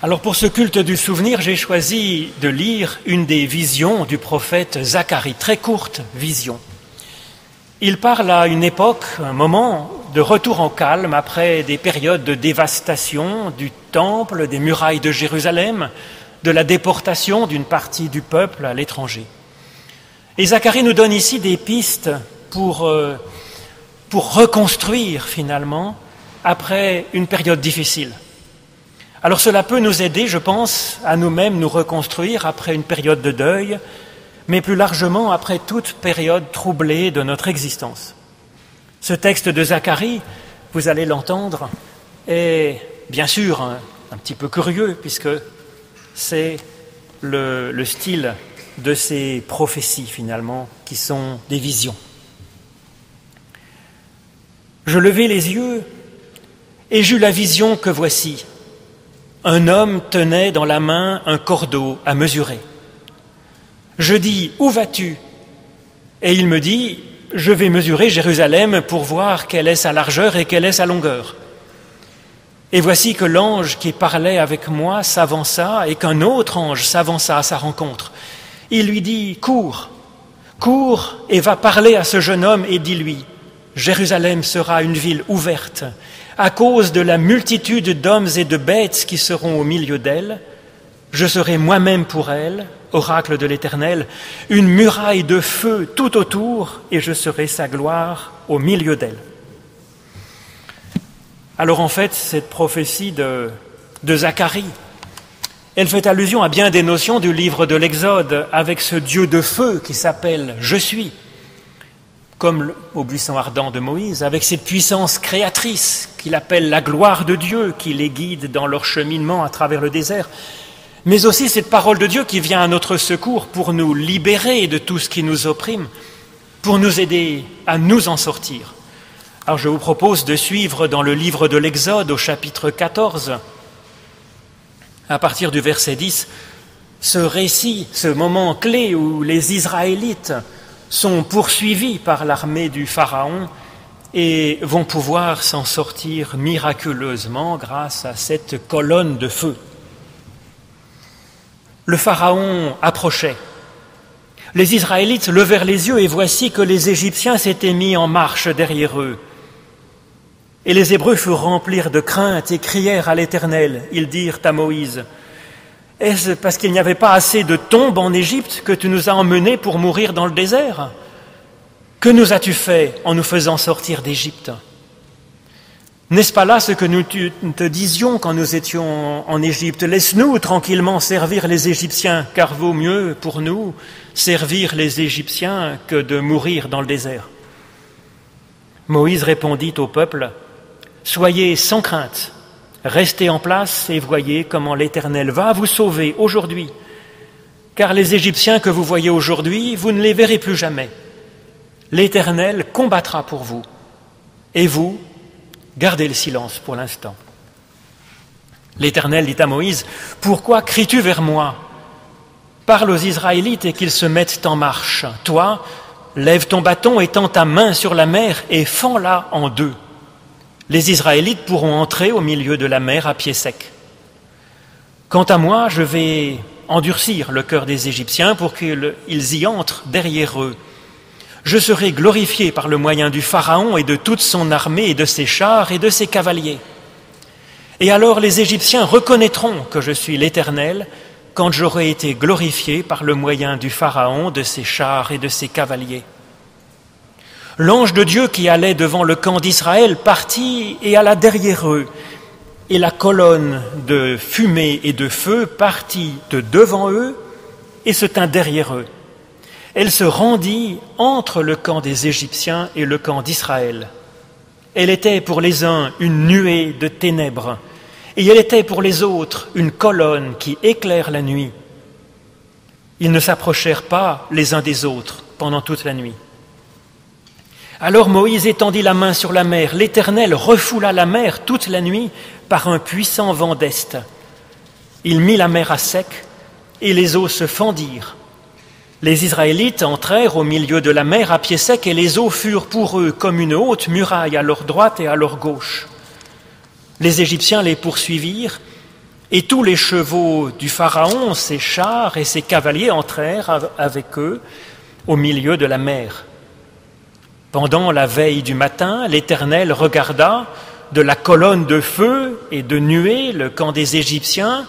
Alors pour ce culte du souvenir, j'ai choisi de lire une des visions du prophète Zacharie, très courte vision. Il parle à une époque, un moment de retour en calme après des périodes de dévastation du temple, des murailles de Jérusalem, de la déportation d'une partie du peuple à l'étranger. Et Zacharie nous donne ici des pistes pour reconstruire finalement après une période difficile. Alors cela peut nous aider, je pense, à nous-mêmes nous reconstruire après une période de deuil, mais plus largement après toute période troublée de notre existence. Ce texte de Zacharie, vous allez l'entendre, est bien sûr un petit peu curieux, puisque c'est le style de ces prophéties finalement, qui sont des visions. Je levai les yeux et j'eus la vision que voici. Un homme tenait dans la main un cordeau à mesurer. Je dis, où vas-tu ? Et il me dit, je vais mesurer Jérusalem pour voir quelle est sa largeur et quelle est sa longueur. Et voici que l'ange qui parlait avec moi s'avança et qu'un autre ange s'avança à sa rencontre. Il lui dit, cours, cours et va parler à ce jeune homme et dis-lui, Jérusalem sera une ville ouverte, à cause de la multitude d'hommes et de bêtes qui seront au milieu d'elle, je serai moi-même pour elle, oracle de l'Éternel, une muraille de feu tout autour, et je serai sa gloire au milieu d'elle. Alors en fait, cette prophétie de Zacharie, elle fait allusion à bien des notions du livre de l'Exode, avec ce Dieu de feu qui s'appelle « Je suis ». Comme au buisson ardent de Moïse, avec cette puissance créatrice qu'il appelle la gloire de Dieu, qui les guide dans leur cheminement à travers le désert, mais aussi cette parole de Dieu qui vient à notre secours pour nous libérer de tout ce qui nous opprime, pour nous aider à nous en sortir. Alors je vous propose de suivre dans le livre de l'Exode, au chapitre 14, à partir du verset 10, ce récit, ce moment clé où les Israélites sont poursuivis par l'armée du Pharaon et vont pouvoir s'en sortir miraculeusement grâce à cette colonne de feu. Le Pharaon approchait. Les Israélites levèrent les yeux et voici que les Égyptiens s'étaient mis en marche derrière eux. Et les Hébreux furent remplis de crainte et crièrent à l'Éternel. Ils dirent à Moïse, est-ce parce qu'il n'y avait pas assez de tombes en Égypte que tu nous as emmenés pour mourir dans le désert? Que nous as-tu fait en nous faisant sortir d'Égypte? N'est-ce pas là ce que nous te disions quand nous étions en Égypte? Laisse-nous tranquillement servir les Égyptiens, car vaut mieux pour nous servir les Égyptiens que de mourir dans le désert. Moïse répondit au peuple, « Soyez sans crainte. » Restez en place et voyez comment l'Éternel va vous sauver aujourd'hui. Car les Égyptiens que vous voyez aujourd'hui, vous ne les verrez plus jamais. L'Éternel combattra pour vous. Et vous, gardez le silence pour l'instant. L'Éternel dit à Moïse, « Pourquoi cries-tu vers moi? Parle aux Israélites et qu'ils se mettent en marche. Toi, lève ton bâton et tends ta main sur la mer et fends-la en deux. » Les Israélites pourront entrer au milieu de la mer à pied sec. Quant à moi, je vais endurcir le cœur des Égyptiens pour qu'ils y entrent derrière eux. Je serai glorifié par le moyen du Pharaon et de toute son armée et de ses chars et de ses cavaliers. Et alors les Égyptiens reconnaîtront que je suis l'Éternel quand j'aurai été glorifié par le moyen du Pharaon, de ses chars et de ses cavaliers. L'ange de Dieu qui allait devant le camp d'Israël partit et alla derrière eux. Et la colonne de fumée et de feu partit de devant eux et se tint derrière eux. Elle se rendit entre le camp des Égyptiens et le camp d'Israël. Elle était pour les uns une nuée de ténèbres, et elle était pour les autres une colonne qui éclaire la nuit. Ils ne s'approchèrent pas les uns des autres pendant toute la nuit. Alors Moïse étendit la main sur la mer. L'Éternel refoula la mer toute la nuit par un puissant vent d'est. Il mit la mer à sec et les eaux se fendirent. Les Israélites entrèrent au milieu de la mer à pied sec et les eaux furent pour eux comme une haute muraille à leur droite et à leur gauche. Les Égyptiens les poursuivirent Et tous les chevaux du Pharaon, ses chars et ses cavaliers entrèrent avec eux au milieu de la mer. Pendant la veille du matin, l'Éternel regarda de la colonne de feu et de nuée le camp des Égyptiens,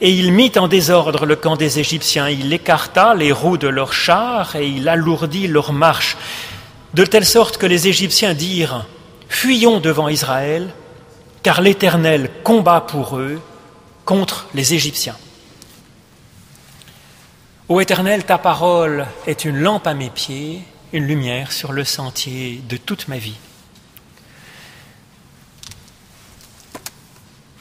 et il mit en désordre le camp des Égyptiens. Il écarta les roues de leurs chars et il alourdit leur marche, de telle sorte que les Égyptiens dirent « Fuyons devant Israël, car l'Éternel combat pour eux contre les Égyptiens. » Ô Éternel, ta parole est une lampe à mes pieds, une lumière sur le sentier de toute ma vie.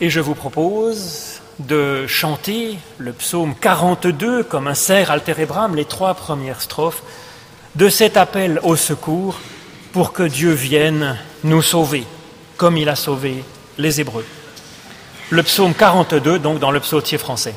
Et je vous propose de chanter le psaume 42 comme un serre altérébrame, les trois premières strophes de cet appel au secours pour que Dieu vienne nous sauver, comme il a sauvé les Hébreux. Le psaume 42, donc dans le psautier français.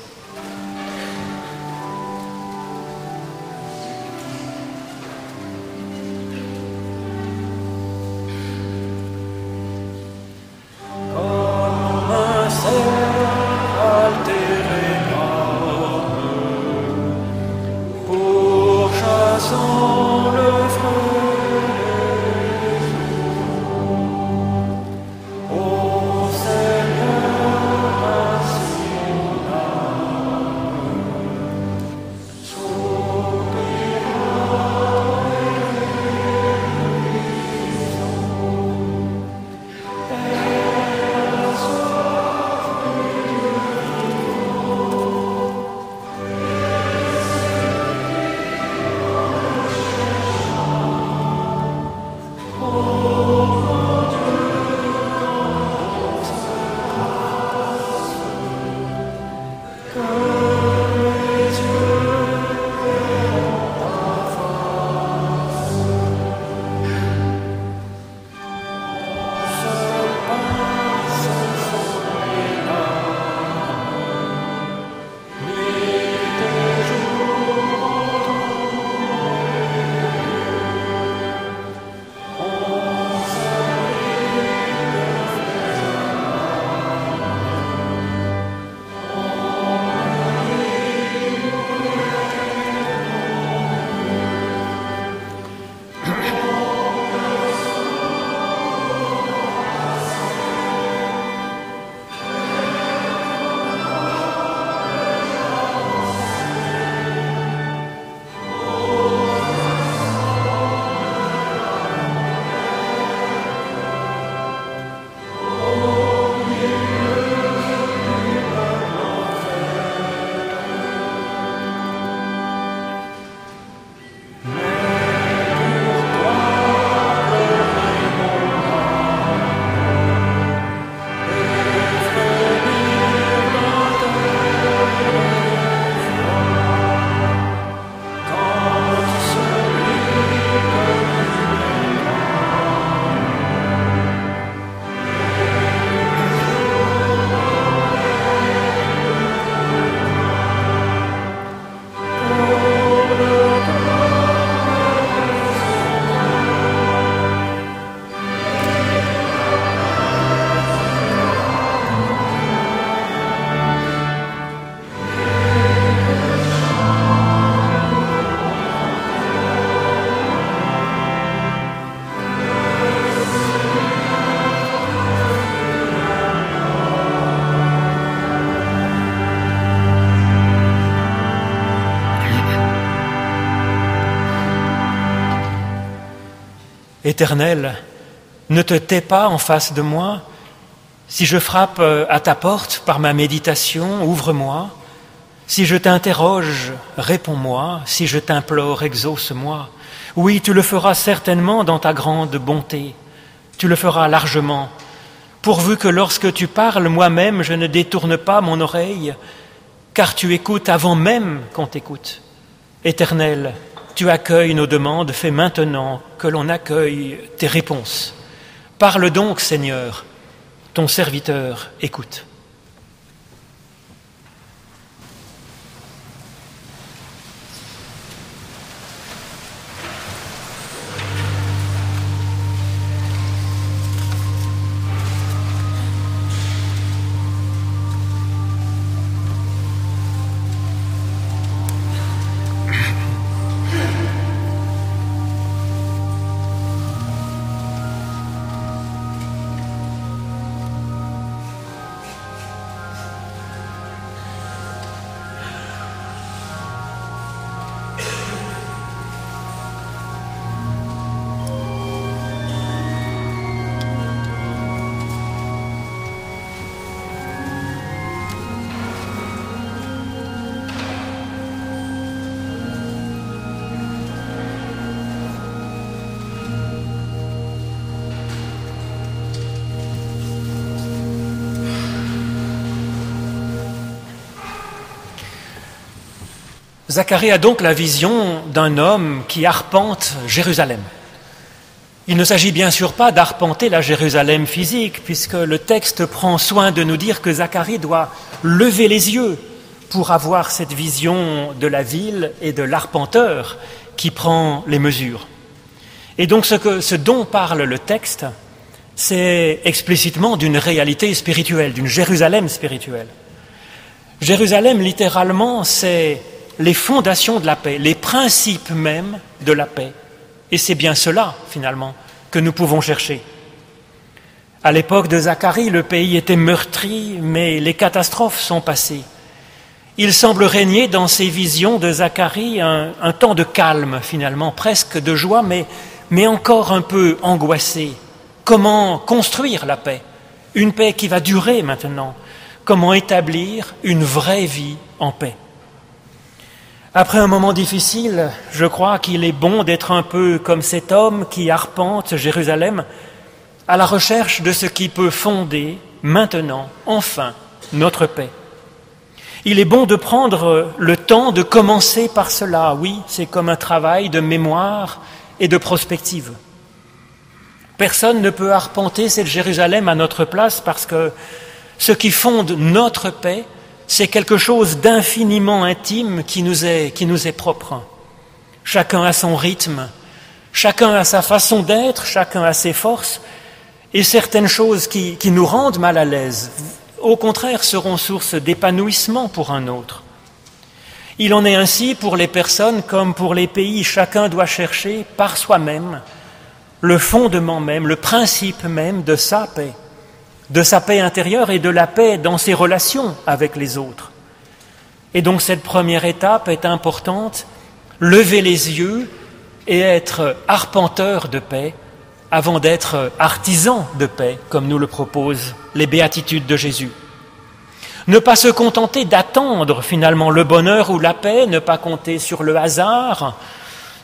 Éternel, ne te tais pas en face de moi. Si je frappe à ta porte par ma méditation, ouvre-moi. Si je t'interroge, réponds-moi. Si je t'implore, exauce-moi. Oui, tu le feras certainement dans ta grande bonté. Tu le feras largement, pourvu que lorsque tu parles, moi-même, je ne détourne pas mon oreille, car tu écoutes avant même qu'on t'écoute. Éternel, tu accueilles nos demandes, fais maintenant que l'on accueille tes réponses. Parle donc, Seigneur, ton serviteur écoute. Zacharie a donc la vision d'un homme qui arpente Jérusalem. Il ne s'agit bien sûr pas d'arpenter la Jérusalem physique, puisque le texte prend soin de nous dire que Zacharie doit lever les yeux pour avoir cette vision de la ville et de l'arpenteur qui prend les mesures. Et donc ce dont parle le texte, c'est explicitement d'une réalité spirituelle, d'une Jérusalem spirituelle. Jérusalem, littéralement, c'est les fondations de la paix, les principes même de la paix. Et c'est bien cela, finalement, que nous pouvons chercher. À l'époque de Zacharie, le pays était meurtri, mais les catastrophes sont passées. Il semble régner dans ces visions de Zacharie un temps de calme, finalement, presque de joie, mais encore un peu angoissé. Comment construire la paix? Une paix qui va durer maintenant. Comment établir une vraie vie en paix? Après un moment difficile, je crois qu'il est bon d'être un peu comme cet homme qui arpente Jérusalem, à la recherche de ce qui peut fonder, maintenant, enfin, notre paix. Il est bon de prendre le temps de commencer par cela. Oui, c'est comme un travail de mémoire et de prospective. Personne ne peut arpenter cette Jérusalem à notre place parce que ce qui fonde notre paix, c'est quelque chose d'infiniment intime qui nous est propre. Chacun a son rythme, chacun a sa façon d'être, chacun a ses forces, et certaines choses qui nous rendent mal à l'aise, au contraire, seront source d'épanouissement pour un autre. Il en est ainsi pour les personnes comme pour les pays. Chacun doit chercher par soi-même le fondement même, le principe même de sa paix intérieure et de la paix dans ses relations avec les autres. Et donc cette première étape est importante, lever les yeux et être arpenteur de paix avant d'être artisan de paix, comme nous le proposent les béatitudes de Jésus. Ne pas se contenter d'attendre finalement le bonheur ou la paix, ne pas compter sur le hasard,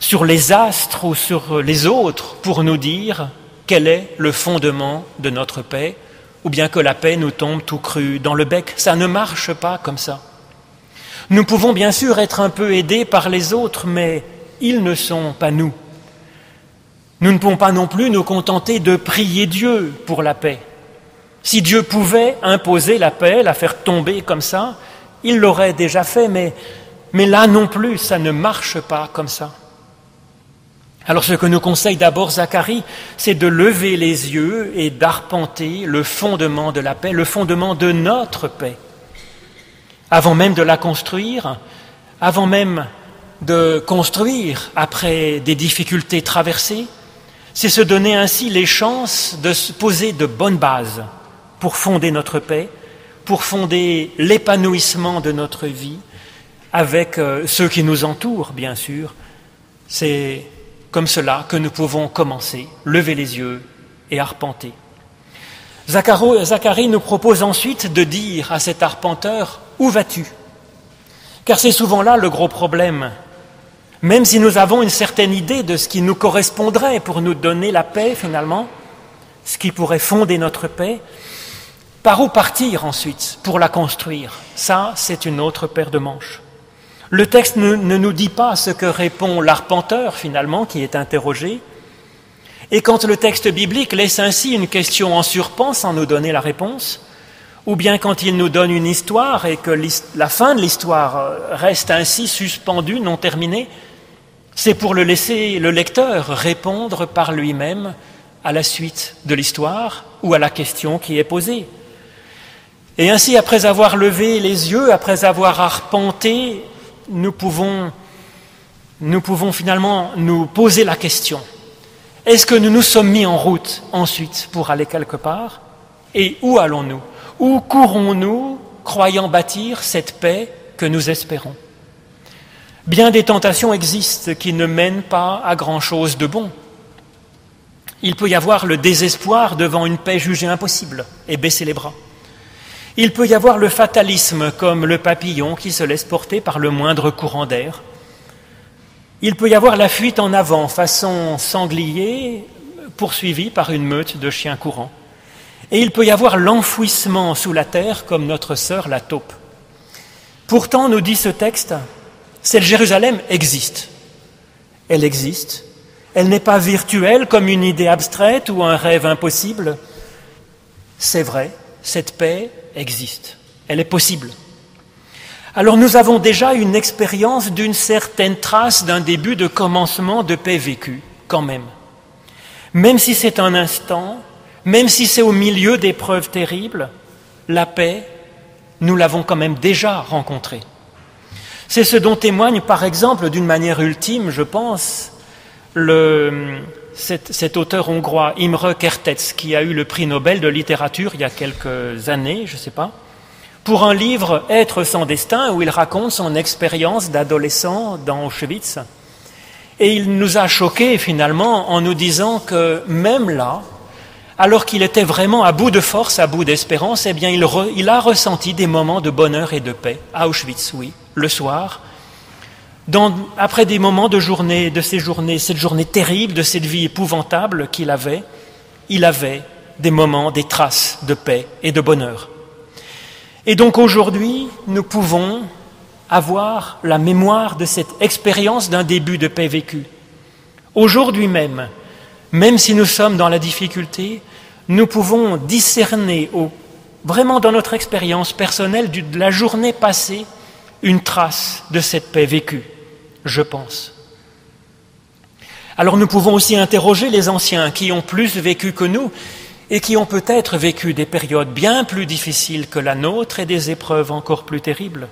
sur les astres ou sur les autres pour nous dire quel est le fondement de notre paix, ou bien que la paix nous tombe tout cru dans le bec. Ça ne marche pas comme ça. Nous pouvons bien sûr être un peu aidés par les autres, mais ils ne sont pas nous. Nous ne pouvons pas non plus nous contenter de prier Dieu pour la paix. Si Dieu pouvait imposer la paix, la faire tomber comme ça, il l'aurait déjà fait, mais là non plus, ça ne marche pas comme ça. Alors ce que nous conseille d'abord Zacharie, c'est de lever les yeux et d'arpenter le fondement de la paix, le fondement de notre paix. Avant même de la construire, avant même de construire après des difficultés traversées, c'est se donner ainsi les chances de poser de bonnes bases pour fonder notre paix, pour fonder l'épanouissement de notre vie avec ceux qui nous entourent, bien sûr. C'est comme cela que nous pouvons commencer, lever les yeux et arpenter. Zacharie nous propose ensuite de dire à cet arpenteur « Où vas-tu ?» Car c'est souvent là le gros problème. Même si nous avons une certaine idée de ce qui nous correspondrait pour nous donner la paix finalement, ce qui pourrait fonder notre paix, par où partir ensuite pour la construire? Ça, c'est une autre paire de manches. Le texte ne nous dit pas ce que répond l'arpenteur, finalement, qui est interrogé. Et quand le texte biblique laisse ainsi une question en suspens sans nous donner la réponse, ou bien quand il nous donne une histoire et que la fin de l'histoire reste ainsi suspendue, non terminée, c'est pour le laisser le lecteur répondre par lui-même à la suite de l'histoire ou à la question qui est posée. Et ainsi, après avoir levé les yeux, après avoir arpenté, nous pouvons finalement nous poser la question. Est-ce que nous nous sommes mis en route ensuite pour aller quelque part? Et où allons-nous? Où courons-nous, croyant bâtir cette paix que nous espérons? Bien des tentations existent qui ne mènent pas à grand-chose de bon. Il peut y avoir le désespoir devant une paix jugée impossible et baisser les bras. Il peut y avoir le fatalisme, comme le papillon qui se laisse porter par le moindre courant d'air. Il peut y avoir la fuite en avant, façon sanglier, poursuivi par une meute de chiens courants. Et il peut y avoir l'enfouissement sous la terre, comme notre sœur la taupe. Pourtant, nous dit ce texte, Cette Jérusalem existe. Elle existe. Elle n'est pas virtuelle comme une idée abstraite ou un rêve impossible. C'est vrai, cette paix existe. Elle est possible. Alors nous avons déjà une expérience d'une certaine trace d'un début de commencement de paix vécue, quand même. Même si c'est un instant, même si c'est au milieu d'épreuves terribles, la paix, nous l'avons quand même déjà rencontrée. C'est ce dont témoigne, par exemple, d'une manière ultime, je pense, cet auteur hongrois, Imre Kertész, qui a eu le prix Nobel de littérature il y a quelques années, je ne sais pas, pour un livre « Être sans destin » où il raconte son expérience d'adolescent dans Auschwitz. Et il nous a choqués, finalement, en nous disant que même là, alors qu'il était vraiment à bout de force, à bout d'espérance, eh bien, il a ressenti des moments de bonheur et de paix, à Auschwitz, oui, le soir, après des moments de journée, de ces journées, cette journée terrible, de cette vie épouvantable qu'il avait, il avait des moments, des traces de paix et de bonheur. Et donc aujourd'hui, nous pouvons avoir la mémoire de cette expérience d'un début de paix vécue. Aujourd'hui même, même si nous sommes dans la difficulté, nous pouvons discerner, vraiment dans notre expérience personnelle de la journée passée, une trace de cette paix vécue, je pense. Alors nous pouvons aussi interroger les anciens qui ont plus vécu que nous et qui ont peut-être vécu des périodes bien plus difficiles que la nôtre et des épreuves encore plus terribles.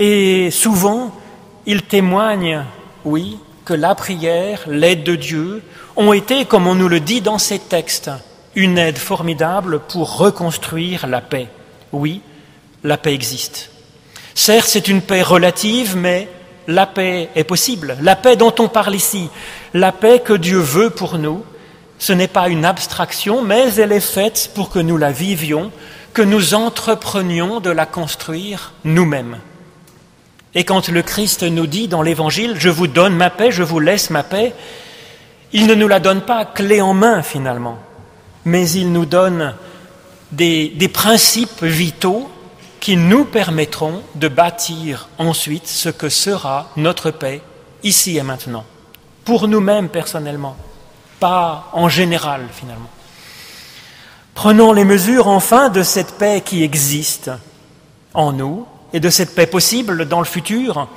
Et souvent, ils témoignent, oui, que la prière, l'aide de Dieu, ont été, comme on nous le dit dans ces textes, une aide formidable pour reconstruire la paix. Oui, la paix existe. Certes, c'est une paix relative, mais la paix est possible. La paix dont on parle ici, la paix que Dieu veut pour nous, ce n'est pas une abstraction, mais elle est faite pour que nous la vivions, que nous entreprenions de la construire nous-mêmes. Et quand le Christ nous dit dans l'Évangile « Je vous donne ma paix, je vous laisse ma paix », il ne nous la donne pas clé en main finalement, mais il nous donne des principes vitaux qui nous permettront de bâtir ensuite ce que sera notre paix ici et maintenant, pour nous-mêmes personnellement, pas en général finalement. Prenons les mesures enfin de cette paix qui existe en nous, et de cette paix possible dans le futur,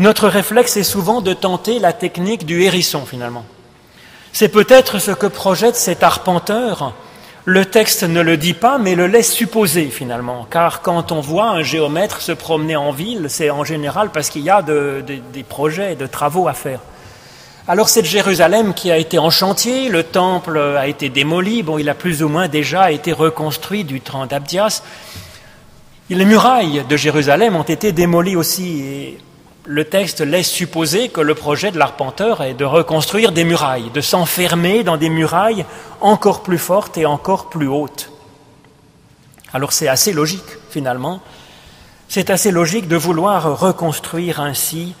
notre réflexe est souvent de tenter la technique du hérisson, finalement. C'est peut-être ce que projette cet arpenteur. Le texte ne le dit pas, mais le laisse supposer, finalement. Car quand on voit un géomètre se promener en ville, c'est en général parce qu'il y a des projets, des travaux à faire. Alors cette Jérusalem qui a été en chantier, le temple a été démoli, bon, il a plus ou moins déjà été reconstruit du temps d'Abdias. Les murailles de Jérusalem ont été démolies aussi et le texte laisse supposer que le projet de l'arpenteur est de reconstruire des murailles, de s'enfermer dans des murailles encore plus fortes et encore plus hautes. Alors c'est assez logique finalement, c'est assez logique de vouloir reconstruire ainsi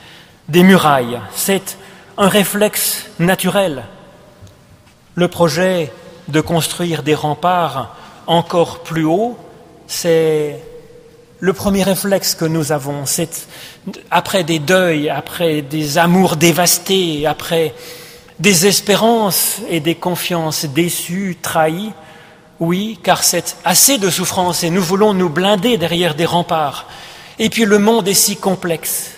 des murailles. C'est un réflexe naturel. Le projet de construire des remparts encore plus hauts, c'est... le premier réflexe que nous avons, c'est après des deuils, après des amours dévastés, après des espérances et des confiances déçues, trahies, oui, car c'est assez de souffrance et nous voulons nous blinder derrière des remparts. Et puis le monde est si complexe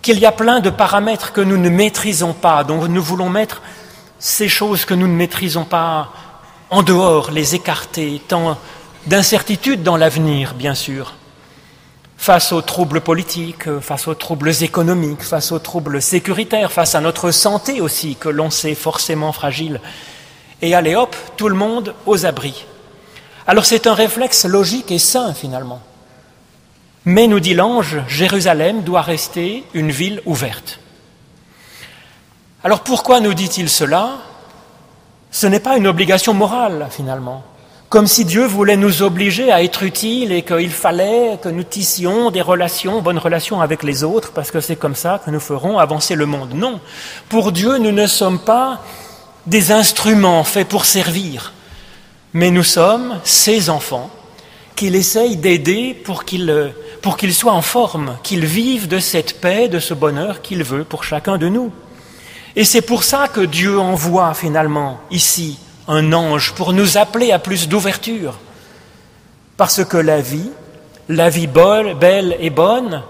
qu'il y a plein de paramètres que nous ne maîtrisons pas, donc nous voulons mettre ces choses que nous ne maîtrisons pas en dehors, les écarter, tant d'incertitudes dans l'avenir, bien sûr. Face aux troubles politiques, face aux troubles économiques, face aux troubles sécuritaires, face à notre santé aussi, que l'on sait forcément fragile. Et allez hop, tout le monde aux abris. Alors c'est un réflexe logique et sain finalement. Mais nous dit l'ange, Jérusalem doit rester une ville ouverte. Alors pourquoi nous dit-il cela? Ce n'est pas une obligation morale finalement. Comme si Dieu voulait nous obliger à être utiles et qu'il fallait que nous tissions des relations, bonnes relations avec les autres, parce que c'est comme ça que nous ferons avancer le monde. Non, pour Dieu, nous ne sommes pas des instruments faits pour servir, mais nous sommes ses enfants qu'il essaye d'aider pour, pour qu'il soit en forme, qu'il vive de cette paix, de ce bonheur qu'il veut pour chacun de nous. Et c'est pour ça que Dieu envoie finalement ici un ange pour nous appeler à plus d'ouverture. Parce que la vie belle et bonne,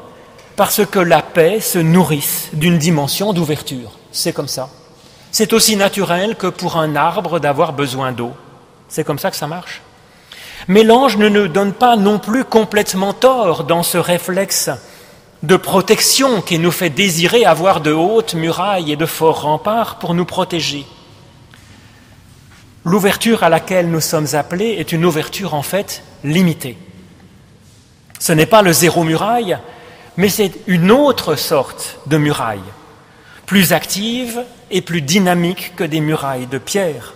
parce que la paix se nourrisse d'une dimension d'ouverture. C'est comme ça. C'est aussi naturel que pour un arbre d'avoir besoin d'eau. C'est comme ça que ça marche. Mais l'ange ne nous donne pas non plus complètement tort dans ce réflexe de protection qui nous fait désirer avoir de hautes murailles et de forts remparts pour nous protéger. L'ouverture à laquelle nous sommes appelés est une ouverture en fait limitée. Ce n'est pas le zéro muraille, mais c'est une autre sorte de muraille, plus active et plus dynamique que des murailles de pierre.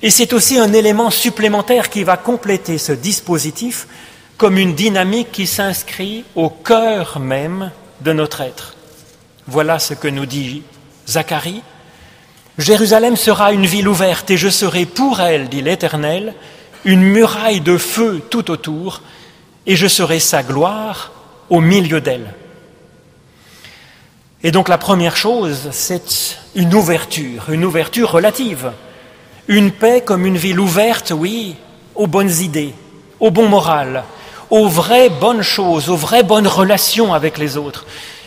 Et c'est aussi un élément supplémentaire qui va compléter ce dispositif comme une dynamique qui s'inscrit au cœur même de notre être. Voilà ce que nous dit Zacharie. « Jérusalem sera une ville ouverte et je serai pour elle, dit l'Éternel, une muraille de feu tout autour et je serai sa gloire au milieu d'elle. » Et donc la première chose, c'est une ouverture relative. Une paix comme une ville ouverte, oui, aux bonnes idées, au bon moral, aux vraies bonnes choses, aux vraies bonnes relations avec les autres.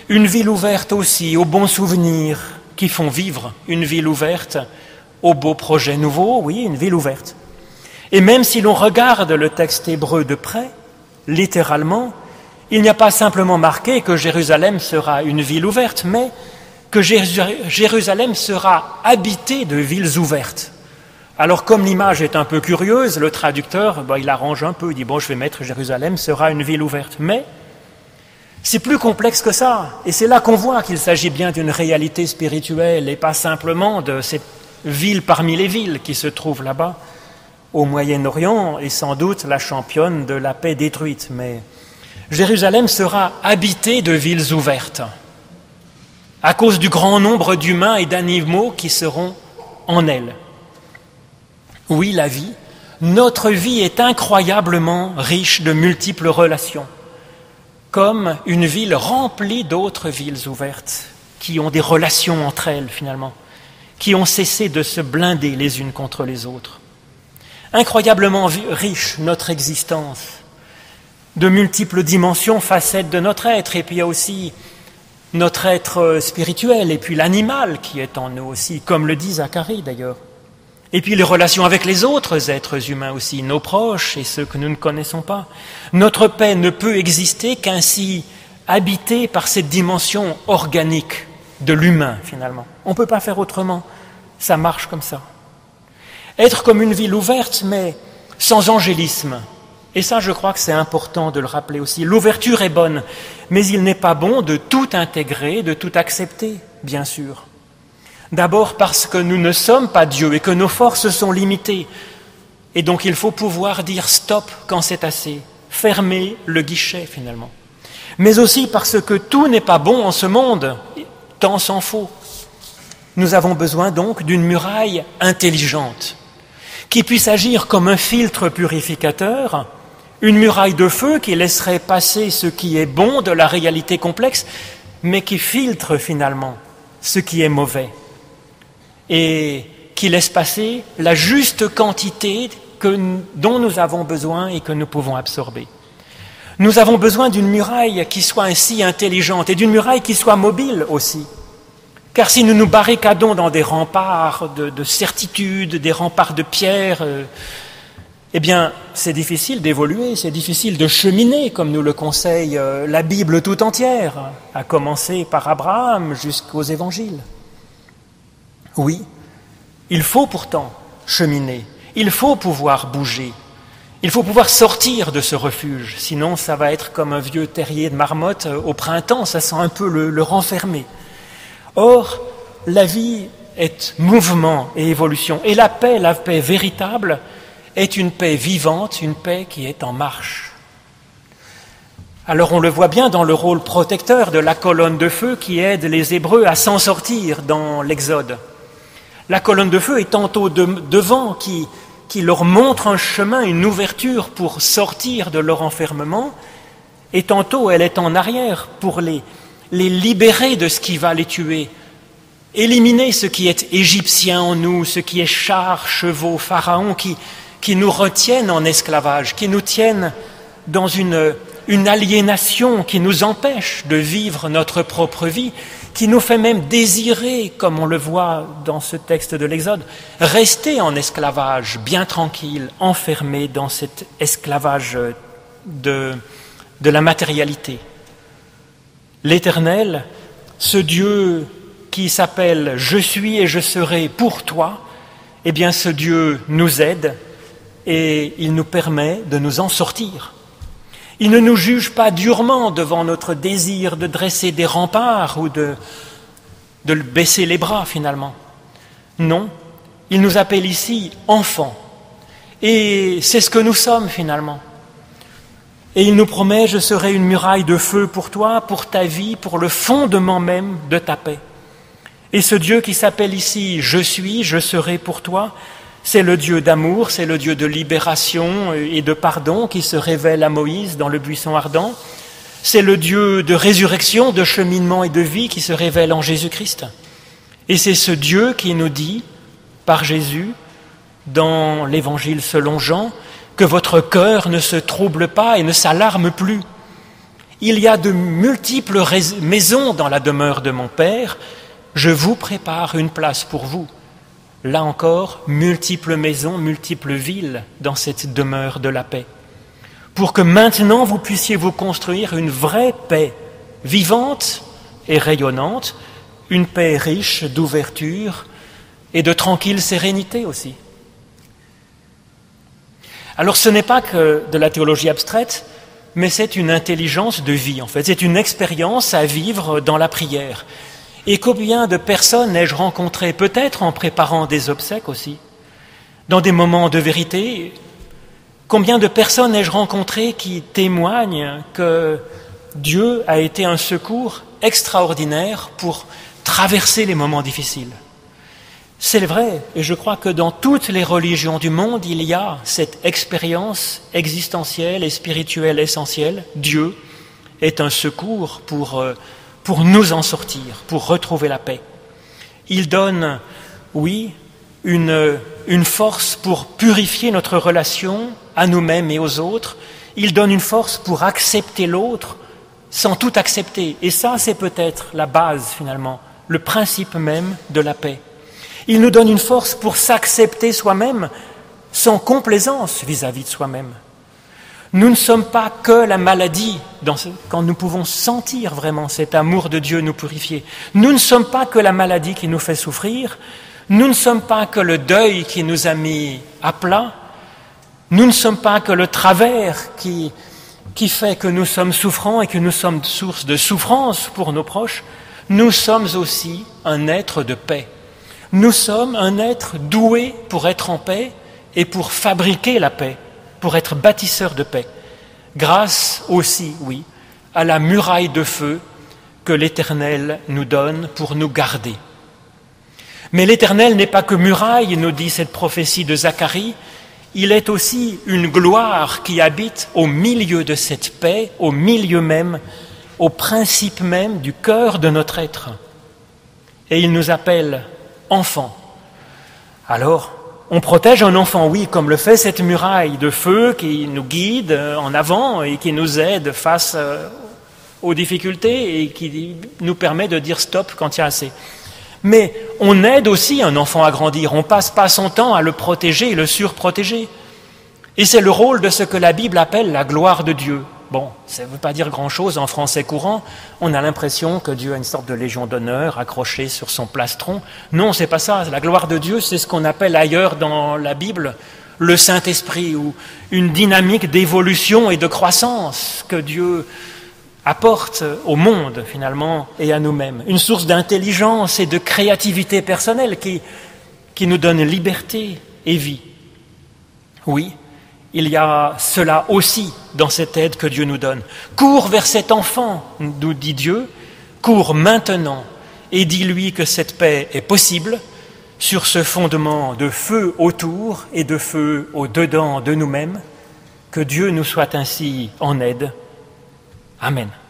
Une ville ouverte aussi aux bons souvenirs qui font vivre. Une ville ouverte aux beaux projets nouveaux, oui, une ville ouverte. Et même si l'on regarde le texte hébreu de près, littéralement, il n'y a pas simplement marqué que Jérusalem sera une ville ouverte, mais que Jérusalem sera habitée de villes ouvertes. Alors comme l'image est un peu curieuse, le traducteur, il arrange un peu, il dit « bon, je vais mettre Jérusalem sera une ville ouverte ». Mais c'est plus complexe que ça, et c'est là qu'on voit qu'il s'agit bien d'une réalité spirituelle et pas simplement de cette ville parmi les villes qui se trouve là-bas au Moyen-Orient et sans doute la championne de la paix détruite. Mais Jérusalem sera habitée de villes ouvertes à cause du grand nombre d'humains et d'animaux qui seront en elle. Oui, la vie, notre vie est incroyablement riche de multiples relations, comme une ville remplie d'autres villes ouvertes, qui ont des relations entre elles finalement, qui ont cessé de se blinder les unes contre les autres. Incroyablement riche notre existence, de multiples dimensions, facettes de notre être, et puis il y a aussi notre être spirituel, et puis l'animal qui est en nous aussi, comme le dit Zacharie d'ailleurs. Et puis les relations avec les autres êtres humains aussi, nos proches et ceux que nous ne connaissons pas. Notre paix ne peut exister qu'ainsi habitée par cette dimension organique de l'humain finalement. On ne peut pas faire autrement, ça marche comme ça. Être comme une ville ouverte mais sans angélisme. Et ça je crois que c'est important de le rappeler aussi. L'ouverture est bonne, mais il n'est pas bon de tout intégrer, de tout accepter, bien sûr. D'abord parce que nous ne sommes pas Dieu et que nos forces sont limitées. Et donc il faut pouvoir dire stop quand c'est assez, fermer le guichet finalement. Mais aussi parce que tout n'est pas bon en ce monde, tant s'en faut. Nous avons besoin donc d'une muraille intelligente, qui puisse agir comme un filtre purificateur, une muraille de feu qui laisserait passer ce qui est bon de la réalité complexe, mais qui filtre finalement ce qui est mauvais. Et qui laisse passer la juste quantité dont nous avons besoin et que nous pouvons absorber. Nous avons besoin d'une muraille qui soit ainsi intelligente et d'une muraille qui soit mobile aussi. Car si nous nous barricadons dans des remparts de certitude, des remparts de pierre, eh bien c'est difficile d'évoluer, c'est difficile de cheminer comme nous le conseille la Bible tout entière, à commencer par Abraham jusqu'aux évangiles. Oui, il faut pourtant cheminer, il faut pouvoir bouger, il faut pouvoir sortir de ce refuge, sinon ça va être comme un vieux terrier de marmotte au printemps, ça sent un peu le renfermer. Or, la vie est mouvement et évolution, et la paix véritable, est une paix vivante, une paix qui est en marche. Alors on le voit bien dans le rôle protecteur de la colonne de feu qui aide les Hébreux à s'en sortir dans l'Exode. La colonne de feu est tantôt devant qui leur montre un chemin, une ouverture pour sortir de leur enfermement, Et tantôt, elle est en arrière pour les libérer de ce qui va les tuer. Éliminer ce qui est égyptien en nous, ce qui est chars, chevaux, pharaons, qui nous retiennent en esclavage, qui nous tiennent dans une aliénation, qui nous empêche de vivre notre propre vie, qui nous fait même désirer, comme on le voit dans ce texte de l'Exode, rester en esclavage, bien tranquille, enfermé dans cet esclavage de la matérialité. L'Éternel, ce Dieu qui s'appelle « Je suis et je serai pour toi », eh bien ce Dieu nous aide et il nous permet de nous en sortir. Il ne nous juge pas durement devant notre désir de dresser des remparts ou de baisser les bras finalement. Non, il nous appelle ici enfants. Et c'est ce que nous sommes finalement. Et il nous promet « Je serai une muraille de feu pour toi, pour ta vie, pour le fondement même de ta paix ». Et ce Dieu qui s'appelle ici « Je suis, je serai pour toi », c'est le Dieu d'amour, c'est le Dieu de libération et de pardon qui se révèle à Moïse dans le buisson ardent. C'est le Dieu de résurrection, de cheminement et de vie qui se révèle en Jésus-Christ. Et c'est ce Dieu qui nous dit, par Jésus, dans l'Évangile selon Jean, que votre cœur ne se trouble pas et ne s'alarme plus. Il y a de multiples maisons dans la demeure de mon Père. Je vous prépare une place pour vous. Là encore, multiples maisons, multiples villes dans cette demeure de la paix. Pour que maintenant vous puissiez vous construire une vraie paix, vivante et rayonnante, une paix riche d'ouverture et de tranquille sérénité aussi. Alors ce n'est pas que de la théologie abstraite, mais c'est une intelligence de vie en fait, c'est une expérience à vivre dans la prière. Et combien de personnes ai-je rencontré, peut-être en préparant des obsèques aussi, dans des moments de vérité, combien de personnes ai-je rencontré qui témoignent que Dieu a été un secours extraordinaire pour traverser les moments difficiles. C'est vrai, et je crois que dans toutes les religions du monde, il y a cette expérience existentielle et spirituelle essentielle. Dieu est un secours pour nous en sortir, pour retrouver la paix. Il donne, oui, une force pour purifier notre relation à nous-mêmes et aux autres. Il donne une force pour accepter l'autre sans tout accepter. Et ça, c'est peut-être la base, finalement, le principe même de la paix. Il nous donne une force pour s'accepter soi-même sans complaisance vis-à-vis de soi-même. Nous ne sommes pas que la maladie, quand nous pouvons sentir vraiment cet amour de Dieu nous purifier. Nous ne sommes pas que la maladie qui nous fait souffrir. Nous ne sommes pas que le deuil qui nous a mis à plat. Nous ne sommes pas que le travers qui fait que nous sommes souffrants et que nous sommes source de souffrance pour nos proches. Nous sommes aussi un être de paix. Nous sommes un être doué pour être en paix et pour fabriquer la paix, pour être bâtisseur de paix, grâce aussi, oui, à la muraille de feu que l'Éternel nous donne pour nous garder. Mais l'Éternel n'est pas que muraille, nous dit cette prophétie de Zacharie, il est aussi une gloire qui habite au milieu de cette paix, au milieu même, au principe même du cœur de notre être. Et il nous appelle enfants. Alors, on protège un enfant, oui, comme le fait cette muraille de feu qui nous guide en avant et qui nous aide face aux difficultés et qui nous permet de dire stop quand il y a assez. Mais on aide aussi un enfant à grandir, on ne passe pas son temps à le protéger et le surprotéger. Et c'est le rôle de ce que la Bible appelle la gloire de Dieu. Bon, ça ne veut pas dire grand-chose en français courant, on a l'impression que Dieu a une sorte de légion d'honneur accrochée sur son plastron. Non, c'est pas ça, la gloire de Dieu, c'est ce qu'on appelle ailleurs dans la Bible le Saint-Esprit, ou une dynamique d'évolution et de croissance que Dieu apporte au monde finalement et à nous-mêmes. Une source d'intelligence et de créativité personnelle qui nous donne liberté et vie. Oui. Il y a cela aussi dans cette aide que Dieu nous donne. « Cours vers cet enfant », nous dit Dieu, « cours maintenant et dis-lui que cette paix est possible sur ce fondement de feu autour et de feu au-dedans de nous-mêmes, que Dieu nous soit ainsi en aide Amen.